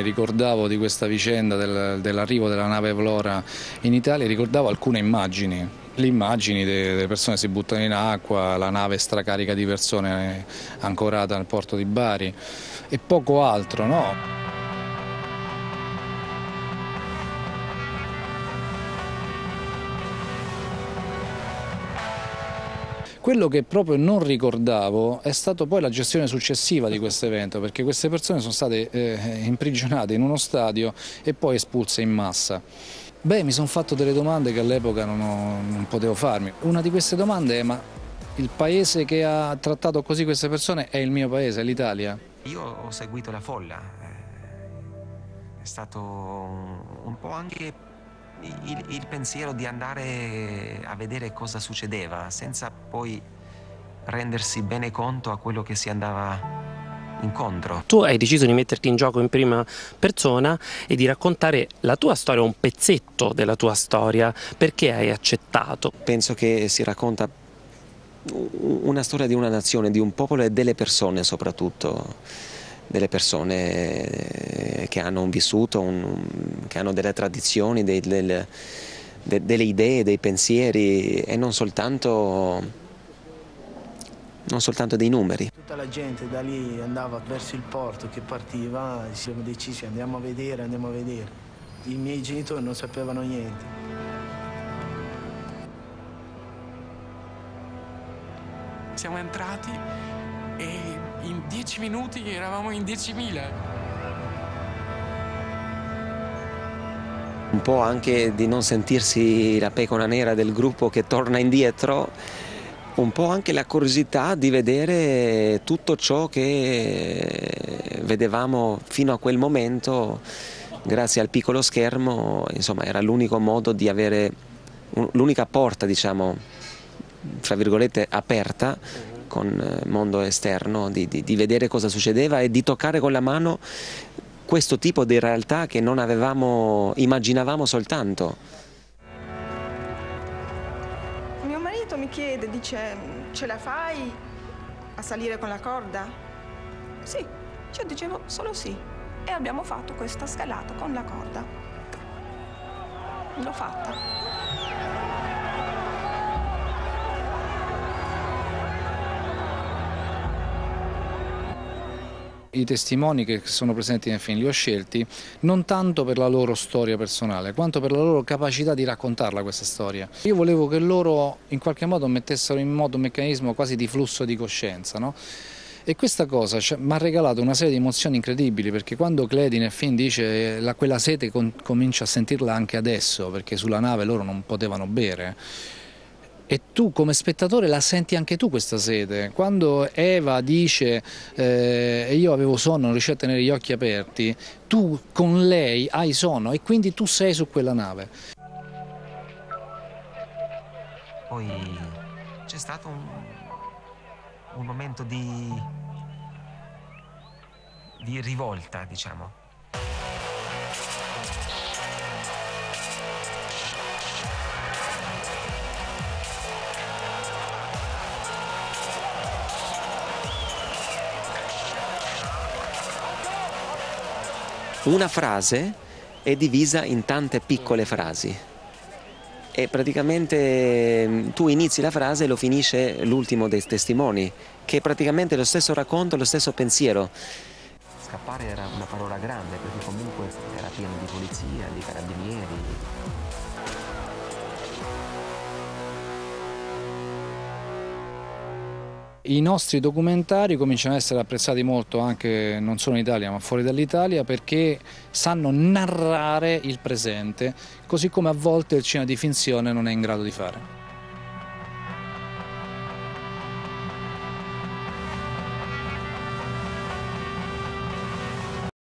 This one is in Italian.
Ricordavo di questa vicenda dell'arrivo della nave Flora in Italia, ricordavo alcune immagini, le immagini delle persone che si buttano in acqua, la nave stracarica di persone ancorata nel porto di Bari e poco altro, no? Quello che proprio non ricordavo è stato poi la gestione successiva di questo evento, perché queste persone sono state imprigionate in uno stadio e poi espulse in massa. Beh, mi sono fatto delle domande che all'epoca non potevo farmi. Una di queste domande è: ma il paese che ha trattato così queste persone è il mio paese, è l'Italia? Io ho seguito la folla, è stato un po' anche il pensiero di andare a vedere cosa succedeva, senza poi rendersi bene conto a quello che si andava incontro. Tu hai deciso di metterti in gioco in prima persona e di raccontare la tua storia, un pezzetto della tua storia. Perché hai accettato? Penso che si racconta una storia di una nazione, di un popolo e delle persone soprattutto. Delle persone che hanno un vissuto, che hanno delle tradizioni, delle idee, dei pensieri e non soltanto dei numeri. Tutta la gente da lì andava verso il porto che partiva e siamo decisi: andiamo a vedere, andiamo a vedere. I miei genitori non sapevano niente. Siamo entrati e in 10 minuti eravamo in 10.000. Un po' anche di non sentirsi la pecora nera del gruppo che torna indietro, un po' anche la curiosità di vedere tutto ciò che vedevamo fino a quel momento, grazie al piccolo schermo. Insomma, era l'unico modo di avere, l'unica porta, diciamo, tra virgolette, aperta con il mondo esterno, di vedere cosa succedeva e di toccare con la mano questo tipo di realtà che non avevamo, immaginavamo soltanto. Mio marito mi chiede, dice: ce la fai a salire con la corda? Sì, io dicevo solo sì e abbiamo fatto questa scalata con la corda. L'ho fatta. I testimoni che sono presenti nel film li ho scelti non tanto per la loro storia personale, quanto per la loro capacità di raccontarla questa storia. Io volevo che loro in qualche modo mettessero in moto un meccanismo quasi di flusso di coscienza, no? E questa cosa mi ha regalato una serie di emozioni incredibili, perché quando Kledi nel film dice quella sete comincia a sentirla anche adesso, perché sulla nave loro non potevano bere. E tu come spettatore la senti anche tu questa sete. Quando Eva dice io avevo sonno, non riuscivo a tenere gli occhi aperti, tu con lei hai sonno e quindi tu sei su quella nave. Poi c'è stato un momento di rivolta, diciamo. Una frase è divisa in tante piccole frasi e praticamente tu inizi la frase e lo finisce l'ultimo dei testimoni, che è praticamente lo stesso racconto, lo stesso pensiero. Scappare era una parola grande, perché comunque era pieno di polizia, di carabinieri. I nostri documentari cominciano ad essere apprezzati molto anche non solo in Italia ma fuori dall'Italia, perché sanno narrare il presente, così come a volte il cinema di finzione non è in grado di fare.